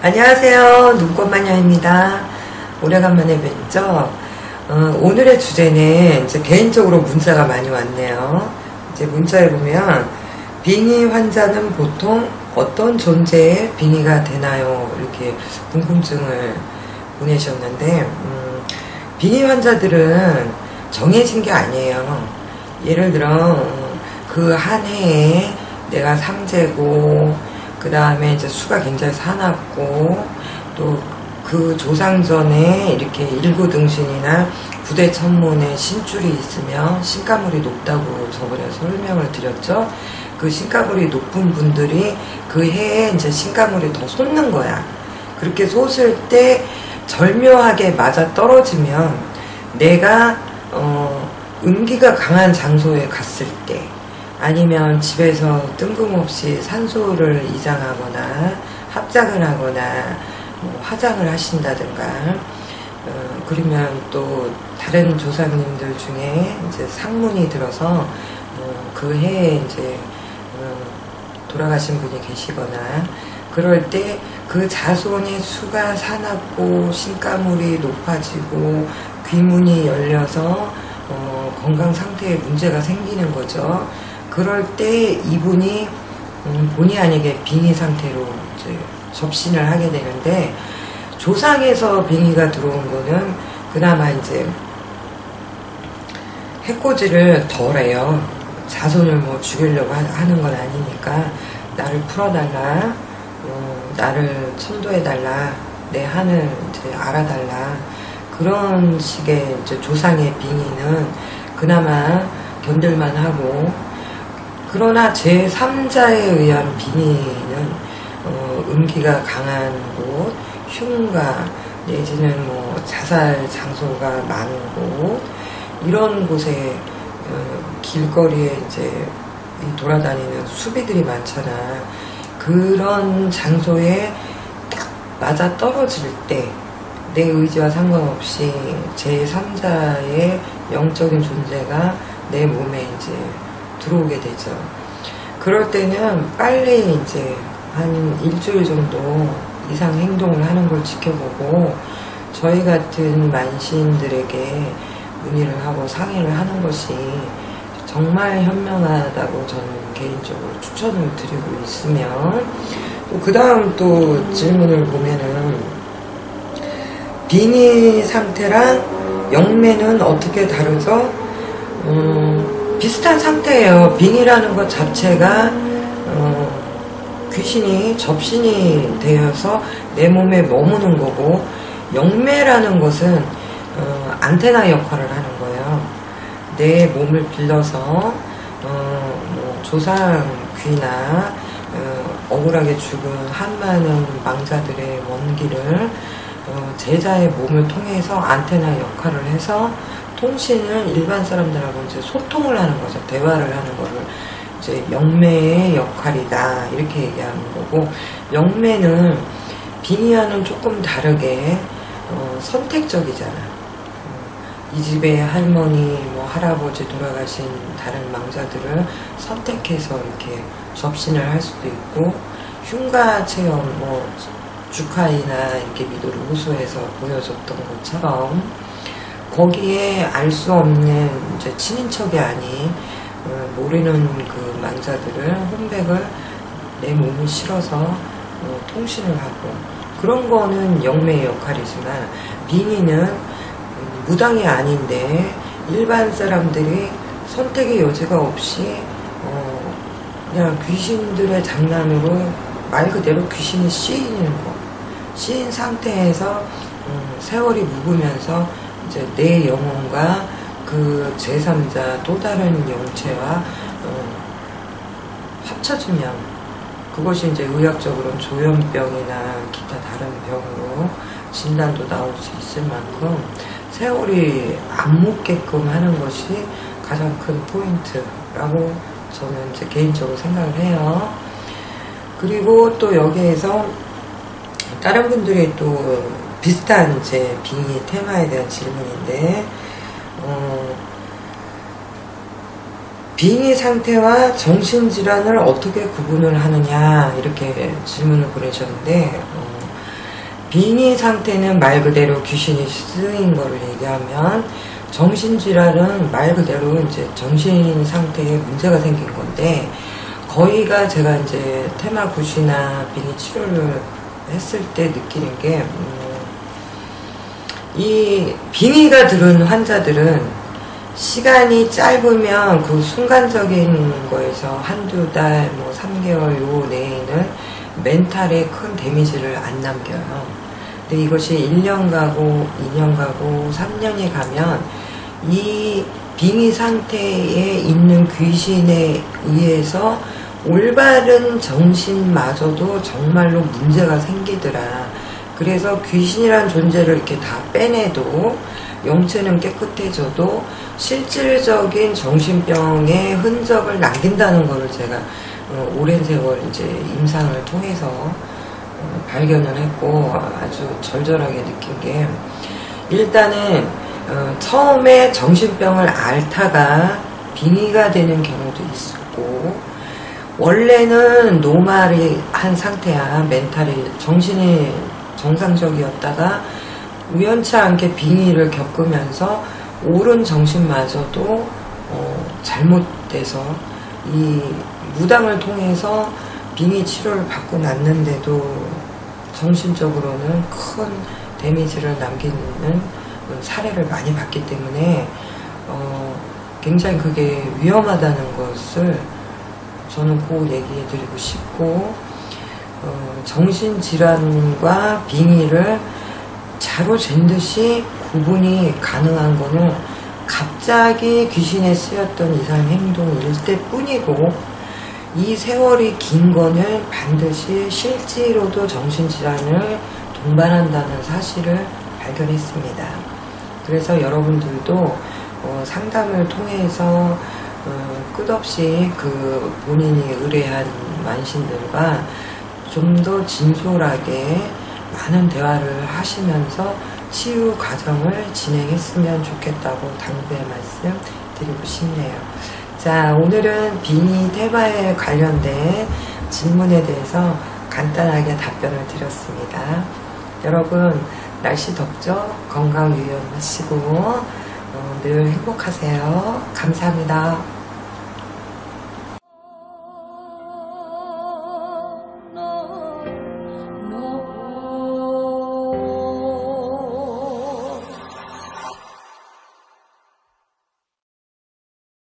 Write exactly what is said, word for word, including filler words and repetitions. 안녕하세요, 눈꽃마녀입니다. 오래간만에 뵙죠. 어, 오늘의 주제는 이제 개인적으로 문자가 많이 왔네요. 이제 문자에 보면 빙의 환자는 보통 어떤 존재의 빙의가 되나요? 이렇게 궁금증을 보내셨는데, 음, 빙의 환자들은 정해진 게 아니에요. 예를 들어 그 한 해에 내가 삼재고, 그 다음에 이제 수가 굉장히 사납고, 또 그 조상전에 이렇게 일구등신이나 구대천문에 신줄이 있으며 신가물이 높다고 저번에 설명을 드렸죠. 그 신가물이 높은 분들이 그 해에 이제 신가물이 더 솟는 거야. 그렇게 솟을 때 절묘하게 맞아 떨어지면 내가 어, 음기가 강한 장소에 갔을 때, 아니면 집에서 뜬금없이 산소를 이장하거나 합장을 하거나 뭐 화장을 하신다든가, 어, 그러면 또 다른 조상님들 중에 이제 상문이 들어서 어, 그 해에 이제 어, 돌아가신 분이 계시거나, 그럴 때 그 자손의 수가 사납고 신가물이 높아지고 귀문이 열려서 어, 건강 상태에 문제가 생기는 거죠. 그럴 때 이분이 음, 본의 아니게 빙의 상태로 이제 접신을 하게 되는데, 조상에서 빙의가 들어온 거는 그나마 이제 해코지를 덜 해요. 자손을 뭐 죽이려고 하, 하는 건 아니니까, 나를 풀어달라, 어, 나를 천도해달라, 내 한을 이제 알아달라, 그런 식의 이제 조상의 빙의는 그나마 견딜만 하고, 그러나 제삼자에 의한 빙의는 어, 음기가 강한 곳, 흉가, 내지는 뭐 자살 장소가 많은 곳, 이런 곳에 어, 길거리에 이제 돌아다니는 수비들이 많잖아. 그런 장소에 딱 맞아 떨어질 때 내 의지와 상관없이 제삼자의 영적인 존재가 내 몸에 이제 들어오게 되죠. 그럴 때는 빨리 이제 한 일주일 정도 이상 행동을 하는 걸 지켜보고, 저희 같은 만신들에게 문의를 하고 상의를 하는 것이 정말 현명하다고 저는 개인적으로 추천을 드리고 있으며, 또 그 다음 또 질문을 보면은 빙의 상태랑 영매는 어떻게 다르죠? 음, 비슷한 상태예요. 빙이라는 것 자체가 어, 귀신이 접신이 되어서 내 몸에 머무는 거고, 영매라는 것은 어, 안테나 역할을 하는 거예요. 내 몸을 빌려서 어, 뭐 조상 귀나 어, 억울하게 죽은 한 많은 망자들의 원기를 어, 제자의 몸을 통해서 안테나 역할을 해서, 통신은 일반 사람들하고 이제 소통을 하는 거죠. 대화를 하는 거를 이제 영매의 역할이다, 이렇게 얘기하는 거고, 영매는 빙의와는 조금 다르게 어, 선택적이잖아. 어, 이 집의 할머니, 뭐 할아버지 돌아가신 다른 망자들을 선택해서 이렇게 접신을 할 수도 있고, 흉가 체험, 뭐 주카이나 이렇게 미도를 호소해서 보여줬던 것처럼, 거기에 알 수 없는 이제 친인척이 아닌 어, 모르는 그 망자들을, 혼백을 내 몸을 실어서 어, 통신을 하고, 그런 거는 영매의 역할이지만, 빙의는 음, 무당이 아닌데 일반 사람들이 선택의 여지가 없이 어, 그냥 귀신들의 장난으로 말 그대로 귀신이 씌이는 거, 씌인 상태에서 음, 세월이 묵으면서 이제 내 영혼과 그 제삼자 또 다른 영체와 어, 합쳐지면, 그것이 이제 의학적으로는 조현병이나 기타 다른 병으로 진단도 나올 수 있을 만큼 세월이 안 묵게끔 하는 것이 가장 큰 포인트라고 저는 이제 개인적으로 생각을 해요. 그리고 또 여기에서 다른 분들이 또 비슷한 제 빙의 테마에 대한 질문인데, 어, 빙의 상태와 정신질환을 어떻게 구분을 하느냐, 이렇게 질문을 보내셨는데, 어, 빙의 상태는 말 그대로 귀신이 쓰인 거를 얘기하면, 정신질환은 말 그대로 이제 정신 상태에 문제가 생긴 건데, 거의가 제가 이제 테마굿이나 빙의 치료를 했을 때 느끼는 게, 음, 이 빙의가 들은 환자들은 시간이 짧으면 그 순간적인 거에서 한두 달, 뭐 삼 개월 요 내에는 멘탈에 큰 데미지를 안 남겨요. 근데 이것이 일 년 가고 이 년 가고 삼 년이 가면 이 빙의 상태에 있는 귀신에 의해서 올바른 정신마저도 정말로 문제가 생기더라. 그래서 귀신이란 존재를 이렇게 다 빼내도, 영체는 깨끗해져도 실질적인 정신병의 흔적을 남긴다는 것을 제가 어, 오랜 세월 이제 임상을 통해서 어, 발견을 했고, 아주 절절하게 느낀 게, 일단은 어, 처음에 정신병을 앓다가 빙의가 되는 경우도 있었고, 원래는 노말한 상태야, 멘탈이, 정신이 정상적이었다가 우연치 않게 빙의를 겪으면서 옳은 정신마저도 어, 잘못돼서 이 무당을 통해서 빙의 치료를 받고 났는데도 정신적으로는 큰 데미지를 남기는 사례를 많이 봤기 때문에 어, 굉장히 그게 위험하다는 것을 저는 꼭 얘기해드리고 싶고, 어, 정신질환과 빙의를 자로잰 듯이 구분이 가능한 거는 갑자기 귀신에 쓰였던 이상 행동일 때뿐이고, 이 세월이 긴 거는 반드시 실제로도 정신질환을 동반한다는 사실을 발견했습니다. 그래서 여러분들도 어, 상담을 통해서 어, 끝없이 그 본인이 의뢰한 만신들과 좀 더 진솔하게 많은 대화를 하시면서 치유 과정을 진행했으면 좋겠다고 당부의 말씀 드리고 싶네요. 자, 오늘은 빙의 테마에 관련된 질문에 대해서 간단하게 답변을 드렸습니다. 여러분, 날씨 덥죠? 건강 유의하시고 어, 늘 행복하세요. 감사합니다.